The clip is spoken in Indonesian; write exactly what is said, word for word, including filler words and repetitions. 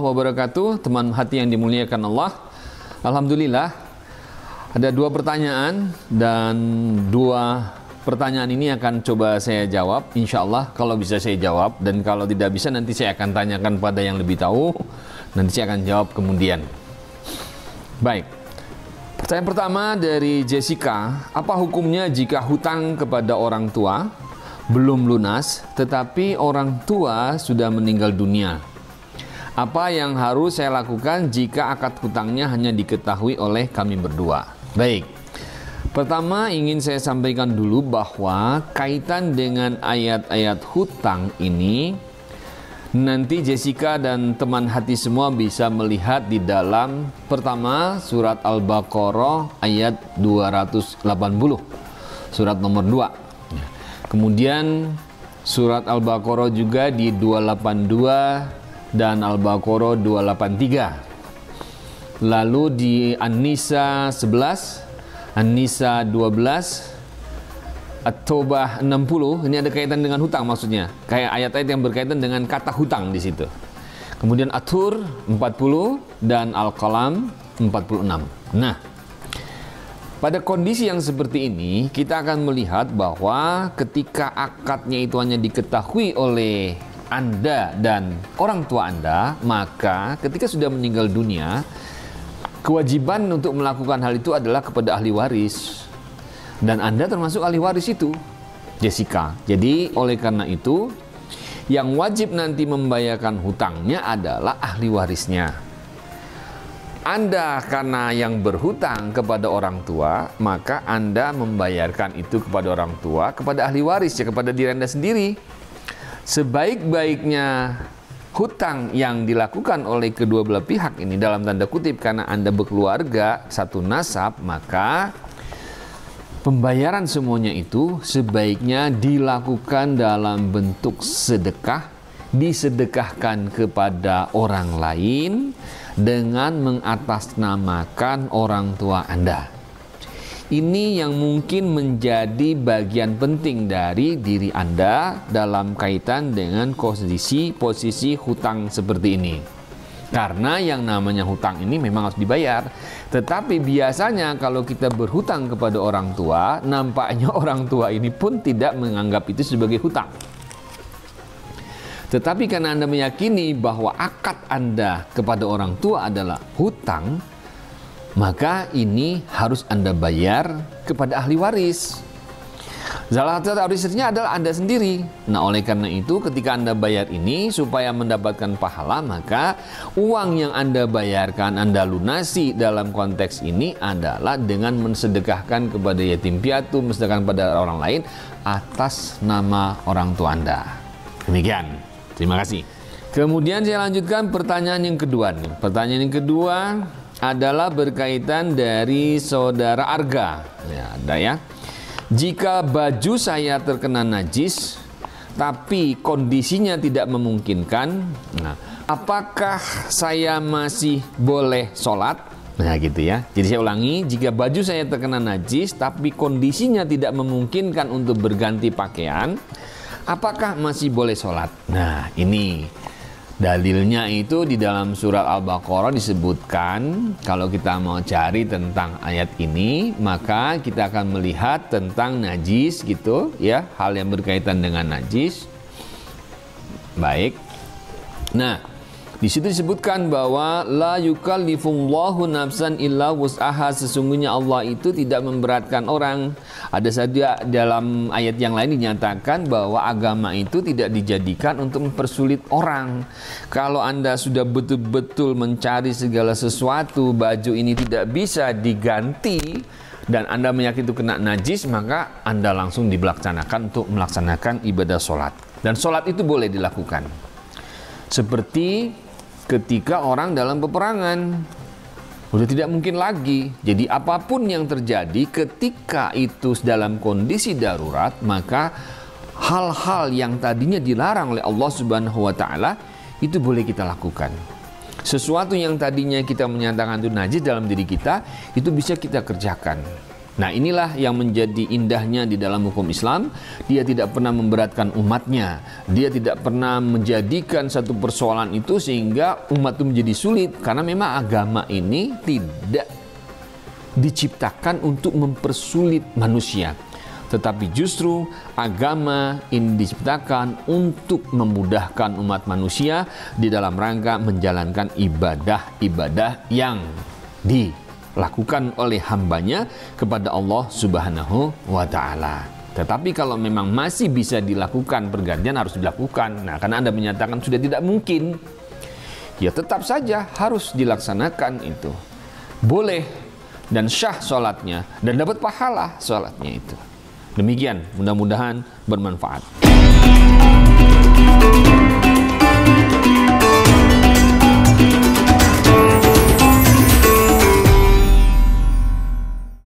warahmatullahi wabarakatuh. Teman hati yang dimuliakan Allah, alhamdulillah ada dua pertanyaan, dan dua pertanyaan ini akan coba saya jawab, insya Allah kalau bisa saya jawab, dan kalau tidak bisa nanti saya akan tanyakan pada yang lebih tahu, nanti saya akan jawab kemudian. Baik, pertanyaan pertama dari Jessica, apa hukumnya jika hutang kepada orang tua belum lunas tetapi orang tua sudah meninggal dunia? Apa yang harus saya lakukan jika akad hutangnya hanya diketahui oleh kami berdua? Baik, pertama ingin saya sampaikan dulu bahwa kaitan dengan ayat-ayat hutang ini nanti Jessica dan teman hati semua bisa melihat di dalam pertama surat Al-Baqarah ayat dua ratus delapan puluh, surat nomor dua. Kemudian surat Al-Baqarah juga di dua ratus delapan puluh dua dan Al-Baqarah dua ratus delapan puluh tiga. Lalu di An-Nisa sebelas, An-Nisa dua belas, At-Tobah enam puluh. Ini ada kaitan dengan hutang maksudnya. Kayak ayat-ayat yang berkaitan dengan kata hutang di situ. Kemudian At-Tur empat puluh dan Al-Qalam empat puluh enam. Nah, pada kondisi yang seperti ini kita akan melihat bahwa ketika akadnya itu hanya diketahui oleh Anda dan orang tua Anda, maka ketika sudah meninggal dunia, kewajiban untuk melakukan hal itu adalah kepada ahli waris, dan Anda termasuk ahli waris itu, Jessica. Jadi oleh karena itu yang wajib nanti membayarkan hutangnya adalah ahli warisnya. Anda karena yang berhutang kepada orang tua, maka Anda membayarkan itu kepada orang tua, kepada ahli waris, ya kepada diri Anda sendiri. Sebaik-baiknya hutang yang dilakukan oleh kedua belah pihak ini dalam tanda kutip, karena Anda berkeluarga satu nasab, maka pembayaran semuanya itu sebaiknya dilakukan dalam bentuk sedekah, disedekahkan kepada orang lain dengan mengatasnamakan orang tua Anda. Ini yang mungkin menjadi bagian penting dari diri Anda dalam kaitan dengan kondisi posisi hutang seperti ini. Karena yang namanya hutang ini memang harus dibayar. Tetapi biasanya kalau kita berhutang kepada orang tua, nampaknya orang tua ini pun tidak menganggap itu sebagai hutang. Tetapi karena Anda meyakini bahwa akad Anda kepada orang tua adalah hutang, maka ini harus Anda bayar kepada ahli waris. Salah satu ahli warisnya adalah Anda sendiri. Nah, oleh karena itu ketika Anda bayar ini supaya mendapatkan pahala, maka uang yang Anda bayarkan, Anda lunasi dalam konteks ini adalah dengan mensedekahkan kepada yatim piatu, mensedekahkan kepada orang lain atas nama orang tua Anda. Demikian. Terima kasih. Kemudian saya lanjutkan pertanyaan yang kedua nih. Pertanyaan yang kedua adalah berkaitan dari saudara Arga. Ya, ada ya. Jika baju saya terkena najis, tapi kondisinya tidak memungkinkan, nah, apakah saya masih boleh sholat? Nah, gitu ya. Jadi saya ulangi, jika baju saya terkena najis, tapi kondisinya tidak memungkinkan untuk berganti pakaian, apakah masih boleh sholat? Nah, ini. Dalilnya itu di dalam surat Al-Baqarah disebutkan. Kalau kita mau cari tentang ayat ini, maka kita akan melihat tentang najis gitu ya, hal yang berkaitan dengan najis. Baik. Nah, di situ disebutkan bahwa la yukallifullahu nafsan illa wus'aha, sesungguhnya Allah itu tidak memberatkan orang. Ada saja dalam ayat yang lain dinyatakan bahwa agama itu tidak dijadikan untuk mempersulit orang. Kalau Anda sudah betul-betul mencari segala sesuatu, baju ini tidak bisa diganti, dan Anda meyakini itu kena najis, maka Anda langsung dibelaksanakan untuk melaksanakan ibadah sholat. Dan sholat itu boleh dilakukan. Seperti ketika orang dalam peperangan, udah tidak mungkin lagi. Jadi apapun yang terjadi ketika itu dalam kondisi darurat, maka hal-hal yang tadinya dilarang oleh Allah Subhanahu wa taala itu boleh kita lakukan. Sesuatu yang tadinya kita menyatakan itu najis dalam diri kita, itu bisa kita kerjakan. Nah, inilah yang menjadi indahnya di dalam hukum Islam. Dia tidak pernah memberatkan umatnya. Dia tidak pernah menjadikan satu persoalan itu sehingga umat itu menjadi sulit. Karena memang agama ini tidak diciptakan untuk mempersulit manusia. Tetapi justru agama ini diciptakan untuk memudahkan umat manusia di dalam rangka menjalankan ibadah-ibadah yang dilakukan oleh hambanya kepada Allah Subhanahu wa Ta'ala. Tetapi kalau memang masih bisa dilakukan pergantian, harus dilakukan. Nah, karena Anda menyatakan sudah tidak mungkin, ya tetap saja harus dilaksanakan itu. Boleh dan syah sholatnya dan dapat pahala sholatnya itu. Demikian, mudah-mudahan bermanfaat.